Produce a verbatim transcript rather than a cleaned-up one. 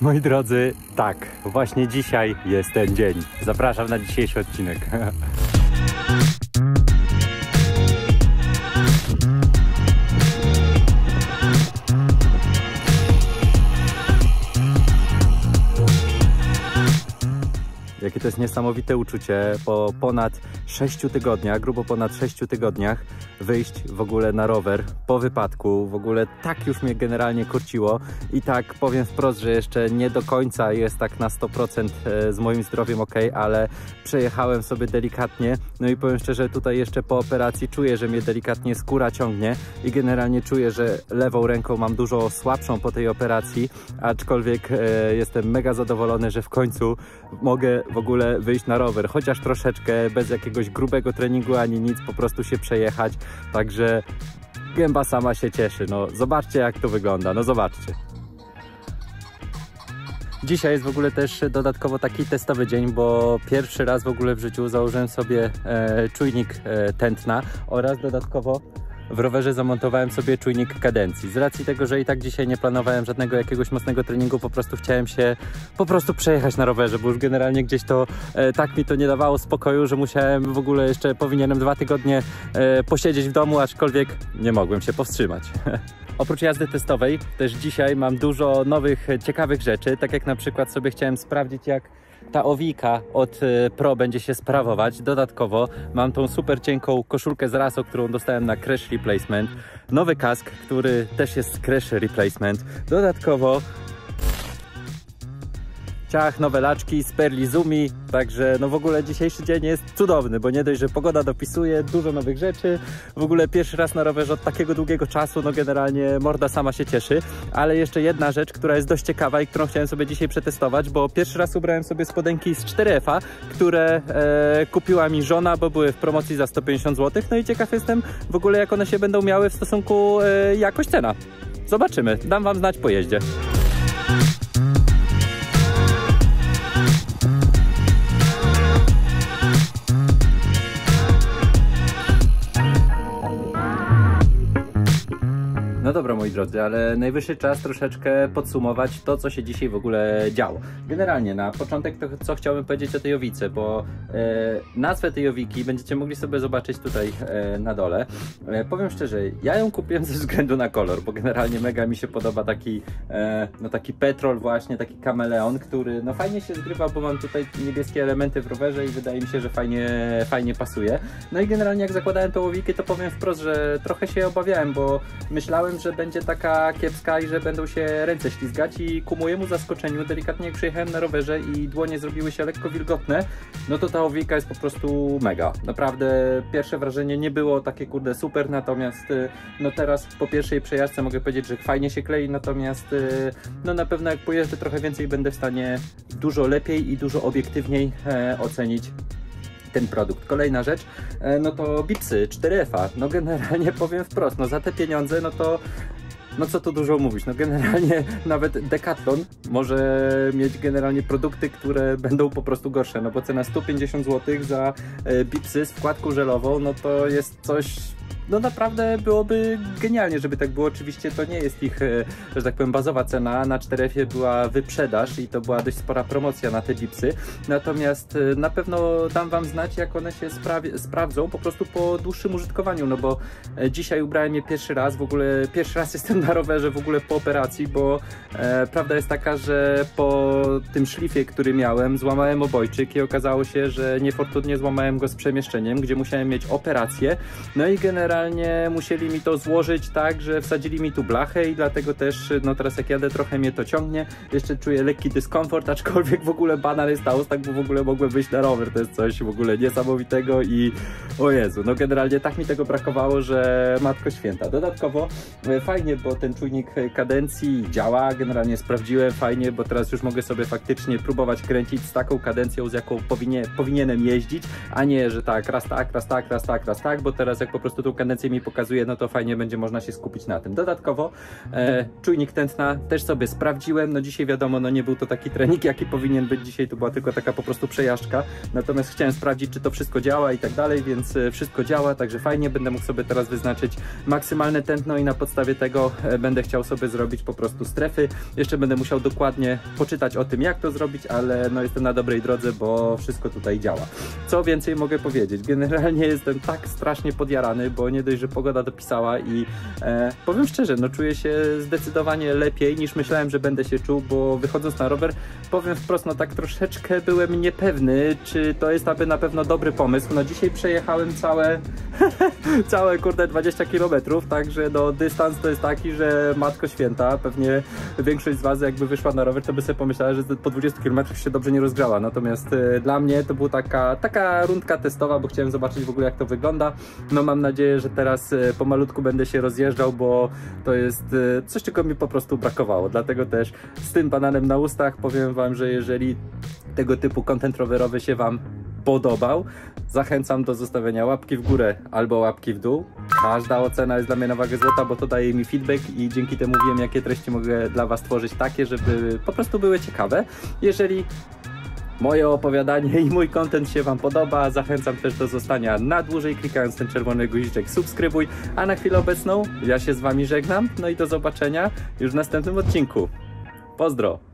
Moi drodzy, tak, właśnie dzisiaj jest ten dzień. Zapraszam na dzisiejszy odcinek. Jakie to jest niesamowite uczucie po ponad sześciu tygodniach, grubo ponad sześciu tygodniach wyjść w ogóle na rower po wypadku. W ogóle tak już mnie generalnie kurciło i tak powiem wprost, że jeszcze nie do końca jest tak na sto procent z moim zdrowiem ok, ale przejechałem sobie delikatnie. No i powiem szczerze, tutaj jeszcze po operacji czuję, że mnie delikatnie skóra ciągnie i generalnie czuję, że lewą ręką mam dużo słabszą po tej operacji, aczkolwiek e, jestem mega zadowolony, że w końcu mogę w ogóle wyjść na rower, chociaż troszeczkę, bez jakiegoś grubego treningu ani nic, po prostu się przejechać, także gęba sama się cieszy. No zobaczcie, jak to wygląda, no zobaczcie. Dzisiaj jest w ogóle też dodatkowo taki testowy dzień, bo pierwszy raz w ogóle w życiu założyłem sobie e, czujnik e, tętna oraz dodatkowo w rowerze zamontowałem sobie czujnik kadencji. Z racji tego, że i tak dzisiaj nie planowałem żadnego jakiegoś mocnego treningu, po prostu chciałem się po prostu przejechać na rowerze, bo już generalnie gdzieś to e, tak mi to nie dawało spokoju, że musiałem w ogóle jeszcze, powinienem dwa tygodnie e, posiedzieć w domu, aczkolwiek nie mogłem się powstrzymać. Oprócz jazdy testowej, też dzisiaj mam dużo nowych, ciekawych rzeczy, tak jak na przykład sobie chciałem sprawdzić, jak ta owika od Pro będzie się sprawować. Dodatkowo mam tą super cienką koszulkę z Raso, którą dostałem na Crash Replacement. Nowy kask, który też jest z Crash Replacement. Dodatkowo ciach, nowe laczki z Pearl Izumi. Także no w ogóle dzisiejszy dzień jest cudowny, bo nie dość, że pogoda dopisuje, dużo nowych rzeczy. W ogóle pierwszy raz na rowerze od takiego długiego czasu, no generalnie morda sama się cieszy. Ale jeszcze jedna rzecz, która jest dość ciekawa i którą chciałem sobie dzisiaj przetestować, bo pierwszy raz ubrałem sobie spodenki z cztery F, które e, kupiła mi żona, bo były w promocji za sto pięćdziesiąt złotych. No i ciekaw jestem w ogóle, jak one się będą miały w stosunku e, jakość cena. Zobaczymy, dam wam znać po jeździe. No dobra, moi drodzy, ale najwyższy czas troszeczkę podsumować to, co się dzisiaj w ogóle działo. Generalnie na początek to, co chciałbym powiedzieć o tej owice, bo e, nazwę tej owiki będziecie mogli sobie zobaczyć tutaj e, na dole. E, powiem szczerze, ja ją kupiłem ze względu na kolor, bo generalnie mega mi się podoba taki, e, no taki petrol właśnie, taki kameleon, który no fajnie się zgrywa, bo mam tutaj niebieskie elementy w rowerze i wydaje mi się, że fajnie, fajnie pasuje. No i generalnie jak zakładałem tą owikę, to powiem wprost, że trochę się obawiałem, bo myślałem, że będzie taka kiepska i że będą się ręce ślizgać i ku mojemu zaskoczeniu, delikatnie jak przyjechałem na rowerze i dłonie zrobiły się lekko wilgotne, no to ta owika jest po prostu mega. Naprawdę pierwsze wrażenie nie było takie kurde super, natomiast no teraz po pierwszej przejażdżce mogę powiedzieć, że fajnie się klei, natomiast no na pewno jak pojeżdżę trochę więcej, będę w stanie dużo lepiej i dużo obiektywniej e, ocenić ten produkt. Kolejna rzecz, no to bipsy cztery F, no generalnie powiem wprost, no za te pieniądze, no to no co tu dużo mówić, no generalnie nawet Decathlon może mieć generalnie produkty, które będą po prostu gorsze, no bo cena sto pięćdziesiąt złotych za bipsy z wkładką żelową, no to jest coś, no naprawdę byłoby genialnie, żeby tak było. Oczywiście to nie jest ich, że tak powiem, bazowa cena. Na cztery F była wyprzedaż i to była dość spora promocja na te bipsy. Natomiast na pewno dam wam znać, jak one się sprawdzą po prostu po dłuższym użytkowaniu, no bo dzisiaj ubrałem je pierwszy raz, w ogóle pierwszy raz jestem na rowerze w ogóle po operacji, bo e, prawda jest taka, że po tym szlifie, który miałem, złamałem obojczyk i okazało się, że niefortunnie złamałem go z przemieszczeniem, gdzie musiałem mieć operację. No i generalnie musieli mi to złożyć tak, że wsadzili mi tu blachę i dlatego też, no teraz jak jadę, trochę mnie to ciągnie. Jeszcze czuję lekki dyskomfort, aczkolwiek w ogóle banal jest ta tak, bo w ogóle mogłem wyjść na rower. To jest coś w ogóle niesamowitego i o Jezu, no generalnie tak mi tego brakowało, że Matko Święta. Dodatkowo fajnie, bo ten czujnik kadencji działa, generalnie sprawdziłem, fajnie, bo teraz już mogę sobie faktycznie próbować kręcić z taką kadencją, z jaką powinie, powinienem jeździć, a nie, że tak, raz tak, raz tak, raz tak, raz tak, bo teraz jak po prostu tą kadencję tendencję mi pokazuje, no to fajnie będzie można się skupić na tym. Dodatkowo e, czujnik tętna też sobie sprawdziłem, no dzisiaj wiadomo, no nie był to taki trening, jaki powinien być dzisiaj, to była tylko taka po prostu przejażdżka, natomiast chciałem sprawdzić, czy to wszystko działa i tak dalej, więc wszystko działa, także fajnie, będę mógł sobie teraz wyznaczyć maksymalne tętno i na podstawie tego będę chciał sobie zrobić po prostu strefy. Jeszcze będę musiał dokładnie poczytać o tym, jak to zrobić, ale no jestem na dobrej drodze, bo wszystko tutaj działa. Co więcej mogę powiedzieć? Generalnie jestem tak strasznie podjarany, bo nie dość, że pogoda dopisała i e, powiem szczerze, no czuję się zdecydowanie lepiej niż myślałem, że będę się czuł, bo wychodząc na rower, powiem wprost, no tak troszeczkę byłem niepewny, czy to jest aby na pewno dobry pomysł. No dzisiaj przejechałem całe całe kurde dwadzieścia kilometrów, także no dystans to jest taki, że matko święta, pewnie większość z was jakby wyszła na rower, to by sobie pomyślała, że po dwudziestu kilometrach się dobrze nie rozgrzała, natomiast y, dla mnie to była taka, taka rundka testowa, bo chciałem zobaczyć w ogóle, jak to wygląda. No mam nadzieję, że teraz y, pomalutku będę się rozjeżdżał, bo to jest y, coś, czego mi po prostu brakowało, dlatego też z tym bananem na ustach powiem wam, że jeżeli tego typu content rowerowy się wam podobał, zachęcam do zostawienia łapki w górę albo łapki w dół. Każda ocena jest dla mnie na wagę złota, bo to daje mi feedback i dzięki temu wiem, jakie treści mogę dla was tworzyć takie, żeby po prostu były ciekawe. Jeżeli moje opowiadanie i mój content się wam podoba, zachęcam też do zostania na dłużej, klikając ten czerwony guziczek subskrybuj, a na chwilę obecną ja się z wami żegnam, no i do zobaczenia już w następnym odcinku. Pozdro!